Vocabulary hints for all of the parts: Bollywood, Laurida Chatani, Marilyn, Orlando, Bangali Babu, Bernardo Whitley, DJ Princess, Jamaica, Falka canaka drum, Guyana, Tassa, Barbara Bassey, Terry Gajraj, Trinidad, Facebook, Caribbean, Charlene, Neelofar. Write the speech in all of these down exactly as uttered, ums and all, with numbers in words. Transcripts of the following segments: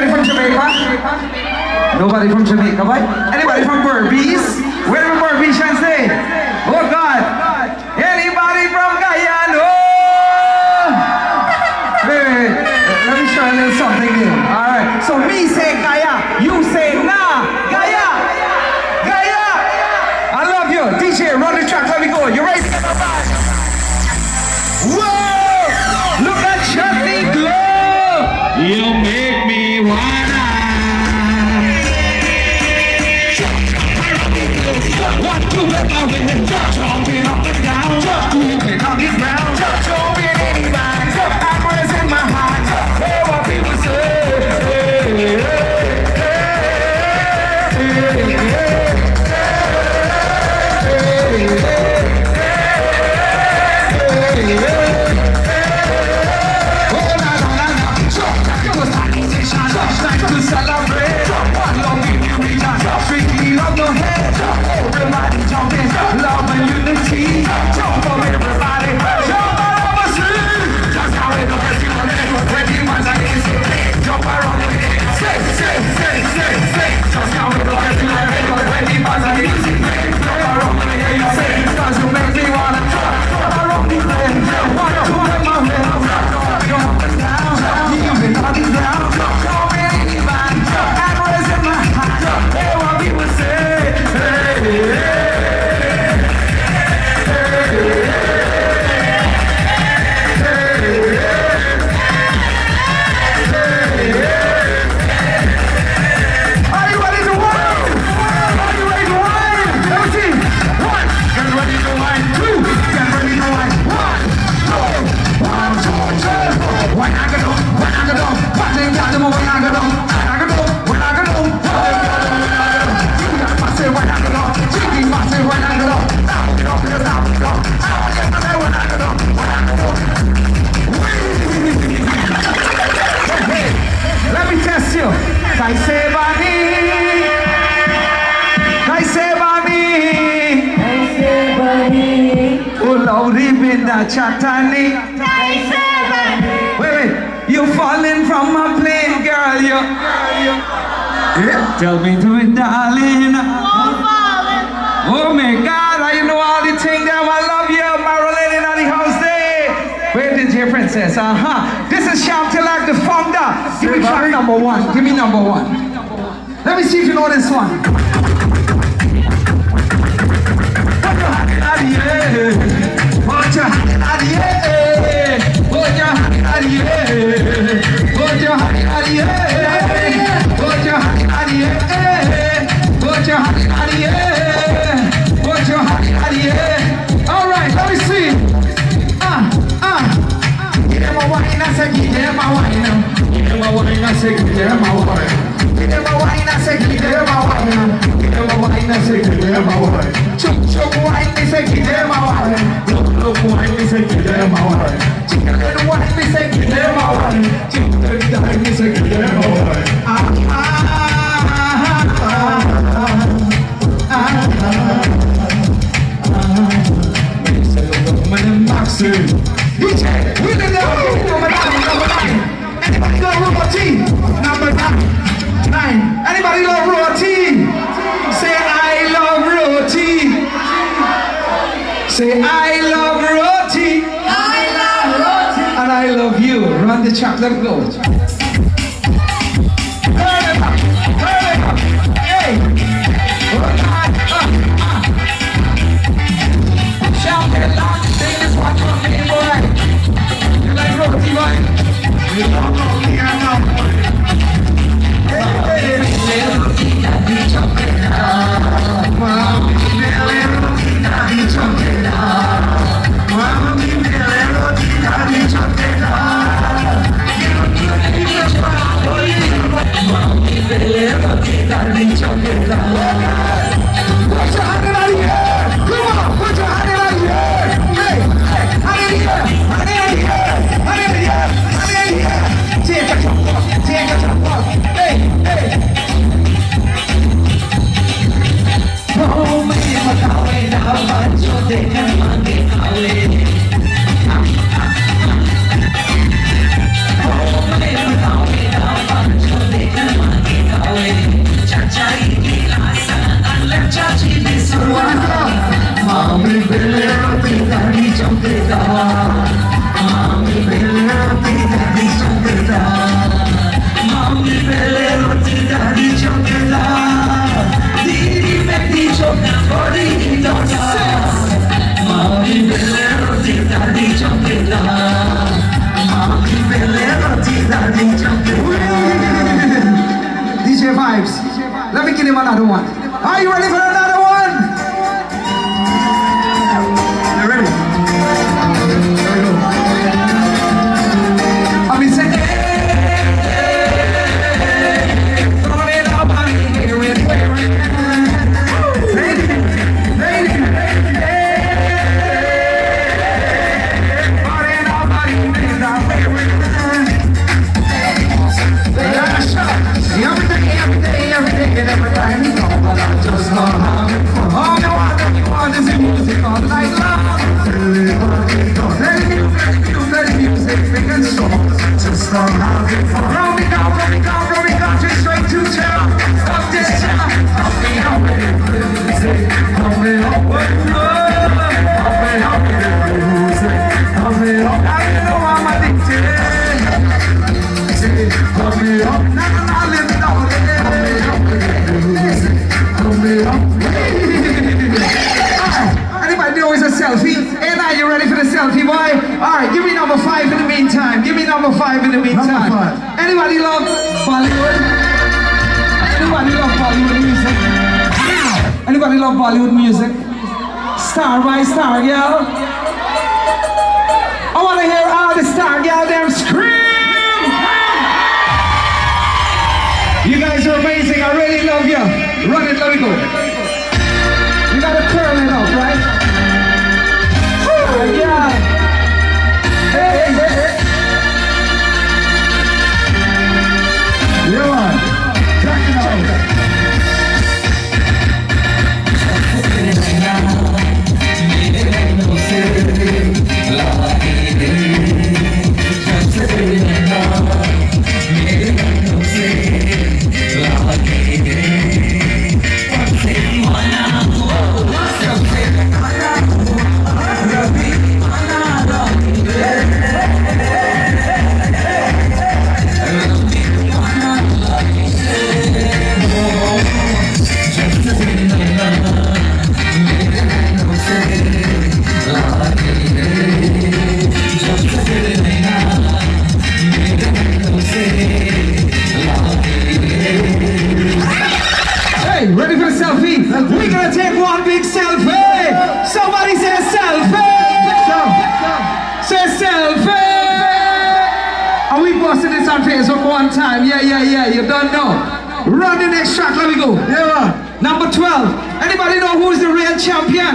Anybody from Jamaica? Nobody from Jamaica, boy? Anybody from Barbies? Where from Barbies, Chancey? Oh God! Anybody from Guyana? Wait, wait, wait. Let me show you a little something here. Alright, so me say Guyana, you say nah, Guyana! Guyana! I love you! D J, run the track, let me go. You ready? Whoa! Look at Charlene glow! You make me wanna what you ever with the church jumping up and down, moving on this ground, church open anybody, I'm raising my heart. Hey, what people say, hey, hey, hey, hey, hey, hey, hey, hey, hey, hey. Laurida Chatani. Wait, wait, you falling from my plane, girl. You, yeah. Tell me to it, darling. Oh my God, I know all the things that I love you, Marilyn in the house there. Where did your princess? Uh huh. This is Shamtilak, the founder. Give me track number one. Give me number one. Let me see if you know this one. Yeah. Put your hand in the air, put your hand in the air, put your hand in the air, put your hand in the air, put your hand in the air, put your hand in the air. All right, let me see. Ah, ah. Give them a wine, I say give them a wine. Give them a wine, I say give them a wine. Give them a wine, I say give them a wine. Give them a wine, I say give them a wine. Chuck chuck wine, me say give them a wine. Look look wine, me say give them a wine. Chicken wine, me say give them a wine. Chicken dine, me say give them a wine. Ah ah ah ah ah ah ah. Me say look man and Maxie. D J, we the devil. Number nine, number nine. Anybody love Rover T? Number nine, nine. Anybody love Rover T? Say I love Roti. Say, I love Roti. I love Roti. And I love you. Run the chocolate goat. Turn it up. Turn it up. Hey. Shout it loud. Sing this one for me, boy. You like Roti, boy? You love Roti, I love Roti. Hey, hey, hey. Chocolate. Mama mia le rodina di ciottina, mamma mia le rodina di ciottina. another one. Are you ready for another one? You ready? There we go. I mean, say, hey, throw it up on here and wear it down. Lady, lady, lady, hey, throw it up on here and I'll wear it down. They got a shot. Every day, every day, every day, and everything is on, but I just love how it comes. All I want that you want is the music all night long. Everybody knows that music, feels that music, big and strong. Just love how it comes. Roll me down, roll me down, roll me down, just straight to town. Stop this town. Help me out with the music. Help me out with the music. Help me out with the music. Help me out. I don't know I'm addicted. Help me out. Now, now, now. Anybody knows a selfie? And are you ready for the selfie, boy? Alright, give me number five in the meantime. Give me number five in the meantime. Anybody love Bollywood? Anybody love Bollywood music? Anybody love Bollywood music? Star by star, girl. I want to hear all the star girl them scream. You guys are amazing, I really love you. Run it, let me go. You gotta curl it up, right? Oh, yeah. Hey, hey, hey. You on. Check it out. We're gonna take one big selfie. Somebody say selfie. Say selfie. Are we posting this on Facebook one time? Yeah, yeah, yeah. You don't know. Run the next track. Let me go. Yeah. Number twelve. Anybody know who's the real champion?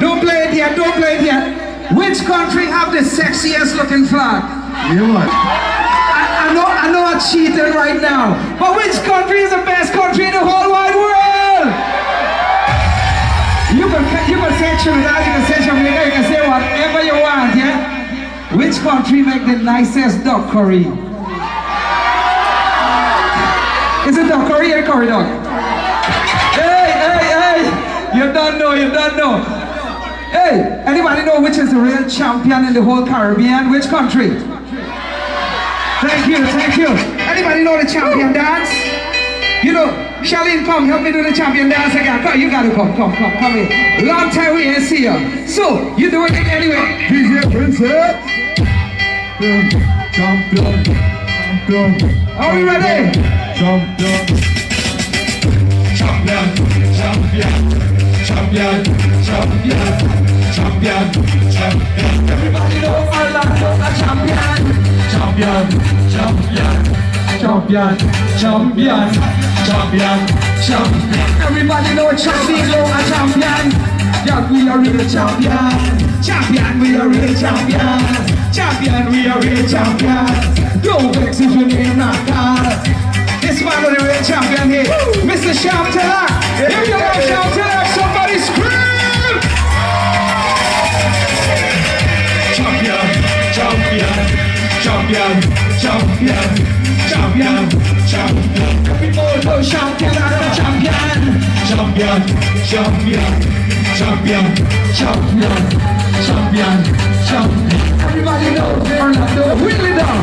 Don't play it yet. Don't play it yet. Which country have the sexiest looking flag? Yeah. I, I know. I know. I'm cheating right now. But which country is the best country in the whole wide world? You can, you can say Trinidad, you can say Jamaica, you can say whatever you want, yeah? Which country make the nicest duck curry? Is it duck curry or curry duck? Hey, hey, hey! You don't know, you don't know. Hey, anybody know which is the real champion in the whole Caribbean? Which country? Thank you, thank you. Anybody know the champion dance? You know. Charlene, come, help me do the champion dance again. Come, you gotta come, come, come, come in. Long time we ain't see you. So, you do it anyway. D J Princess. Champion, champion. Are we ready? Champion. Champion, champion, champion, champion, champion. Everybody know Orlando, a champion. Champion, champion. Champion, champion, champion, champion. Everybody know a champion, know a champion. Yeah, we are real champion. Champion, we are real champion. Champion, we are real champion. Don't vex if your name not called. This man is the real champion here. Mister Sham Teller. If you love Sham Teller, somebody scream. Champion, champion, champion, champion. Champion, champion, people know champion, I'm a champion. Champion, champion, champion, champion, champion, champion. Everybody knows Bernardo Whitley down.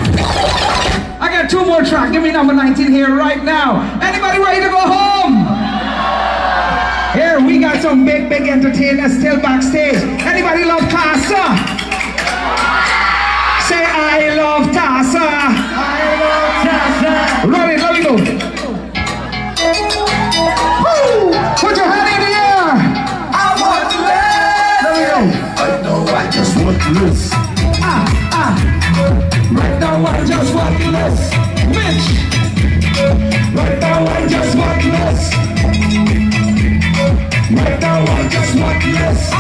I got two more tracks. Give me number nineteen here right now. Anybody ready to go home? Here we got some big, big entertainers still backstage. Anybody love Tassa? Say I love Tassa. I love Tassa. Run it, let me go. loose. Ah, ah. Right now I just want loose, bitch. Right now I just want loose. Right now I just want loose.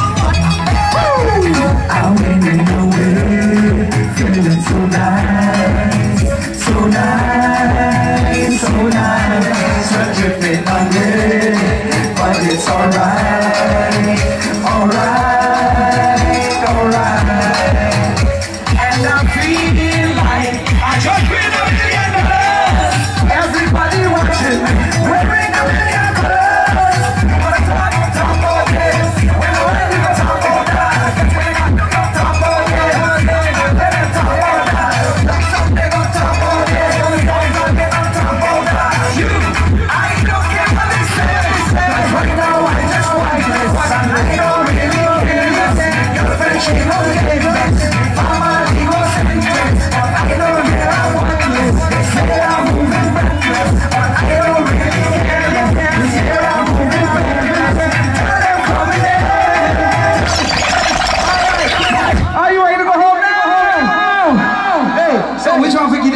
I'm in the way, feeling so nice, so nice, so nice. Such a bit ugly, but it's alright, alright.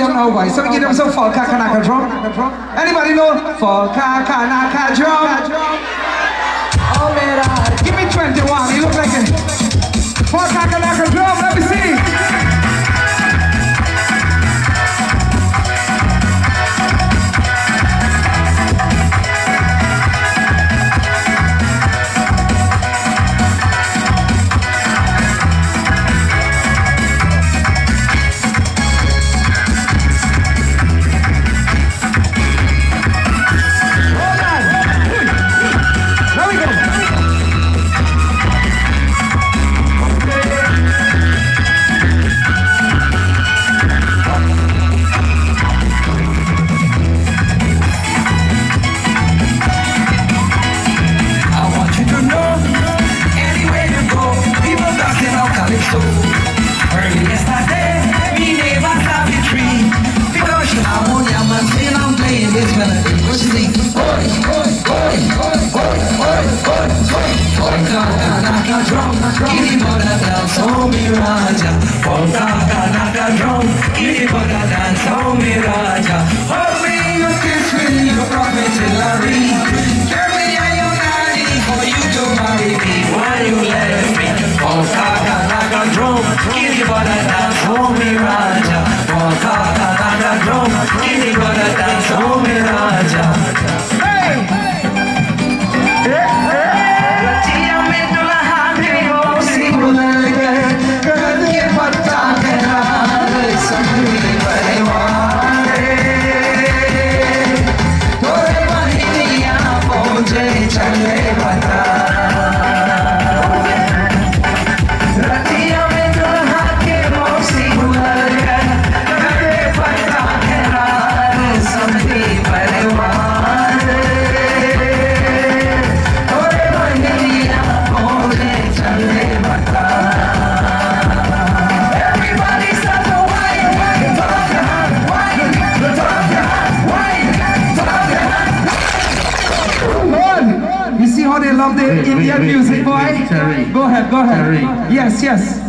Somebody so give them some Falka Canaka drum. Anybody know Falka Canaka drum? Oh man, give me twenty-one. You look like a Falka Canaka drum. Let me see.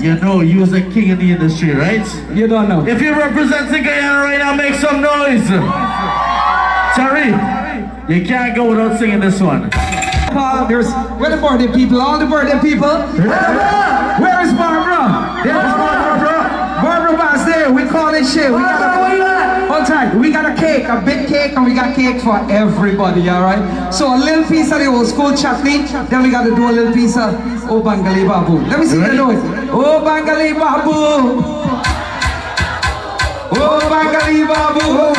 You know you was a king in the industry, right? You don't know. If you're representing Guyana right now, make some noise. Terry, you can't go without singing this one. Uh, there's, where the birthday people? All the birthday people. Barbara! Where is Barbara? There is Barbara. Barbara Bassey, we call it shit. We got a, hold tight. We got a cake, a big cake, and we got cake for everybody. All right. So a little piece of the old school chutney. Then we got to do a little piece of Oh Bangali Babu. Let me see the noise. Oh Bangali Babu, oh Bangali Babu.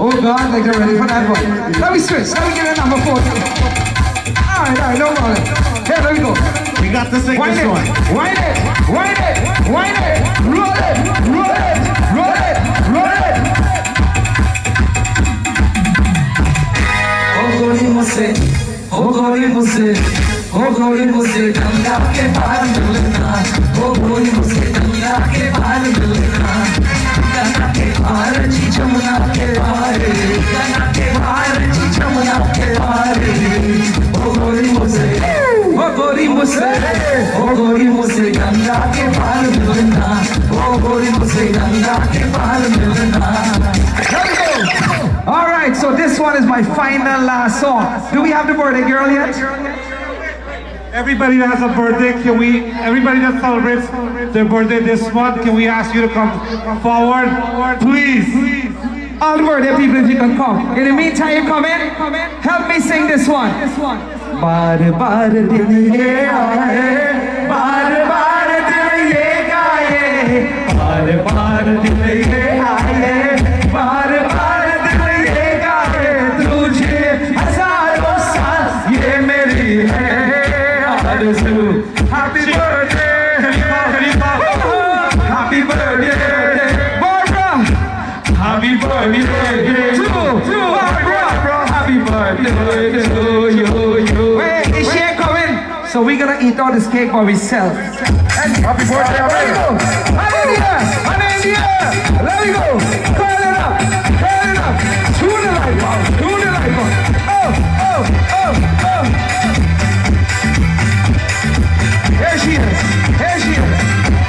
Oh God, like they're ready for that one. Let me switch, let me get a number four. Alright, alright, no more. Here, there we go. We got to sing this one. Wind it, wind it, wind it, roll it, roll it, roll it, roll it. Oh Gori você, oh Gori você. Oh Gori você danga ke baal dulna, oh Gori você danga ke baal dulna, danga ke baal ji jamna ke baal, danga ke baal ji jamna ke baal. Oh Gori você, oh Gori você, oh Gori você. one is my final last song. Do we have the birthday girl yet? Everybody that has a birthday, can we, everybody that celebrates their birthday this month, can we ask you to come forward, please? All the birthday people, if you can come. In the meantime, come in, help me sing this one. Bar bar dil ye aaye, bar bar dil ye gaaye, bar bar dil ye aaye, bar bar dil ye gaaye, tujhe hazaron saal ye meri hai arzu. Happy birthday, Bangali Babu. Happy birthday, Barbara. Happy birthday to you, Barbara. Happy birthday to you. So we're gonna eat all this cake by ourselves. Happy birthday, Orlando! Hallelujah! Hallelujah! Let me go! Turn it up! Turn it up! Tune the light bulb! Tune the light bulb! Oh! Oh! Oh! Oh! Here she is! Here she is!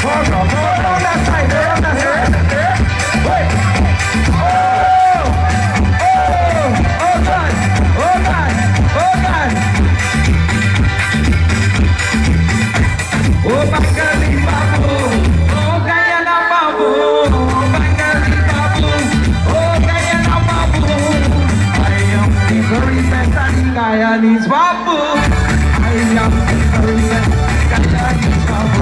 Hold on! Hold on that side! Hold on that side! Wait! Oh! Oh! Oh God! Oh God! Oh God! Oh Bangali Babu, oh Guyana Babu, oh Bangali Babu, oh Guyana Babu. I am the very best Guyanese Babu. I am the very best Guyanese Babu.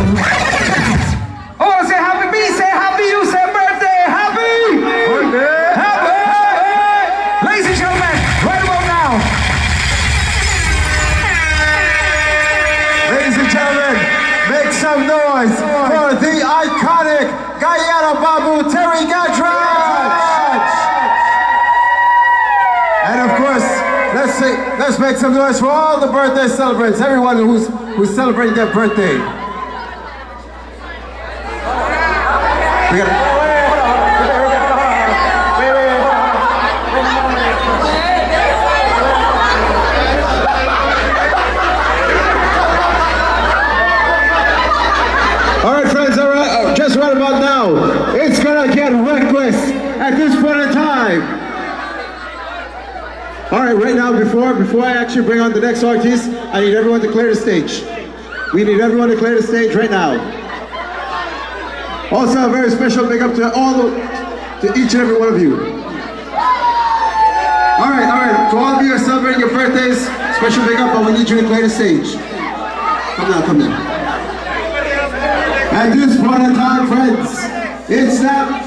Oh, say happy me, say happy you, say birthday, happy. Birthday, happy. Happy. Ladies and gentlemen, right about now. Ladies and gentlemen. Make some noise for the iconic Guyana Babu, Terry Gajraj! And of course, let's see, let's make some noise for all the birthday celebrants, everyone who's who's celebrating their birthday. We gotta, right now, before before I actually bring on the next artist, I need everyone to clear the stage. We need everyone to clear the stage right now. Also, a very special big up to all the, to each and every one of you. All right, all right. To all of you who are celebrating your birthdays, special big up, but we need you to clear the stage. Come now, come now. At this point in time, friends, it's that.